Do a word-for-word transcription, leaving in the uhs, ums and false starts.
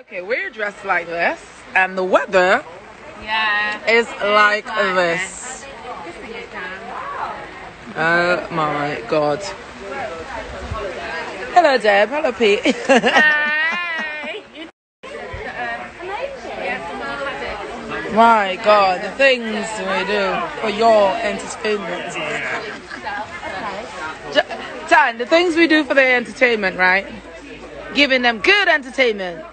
Okay, we're dressed like this, and the weather yeah, is like, like this. this. Oh my God. Hello, Deb. Hello, Pete. Hi. My God, the things we do for your entertainment. Tan, the things we do for their entertainment, right? Giving them good entertainment.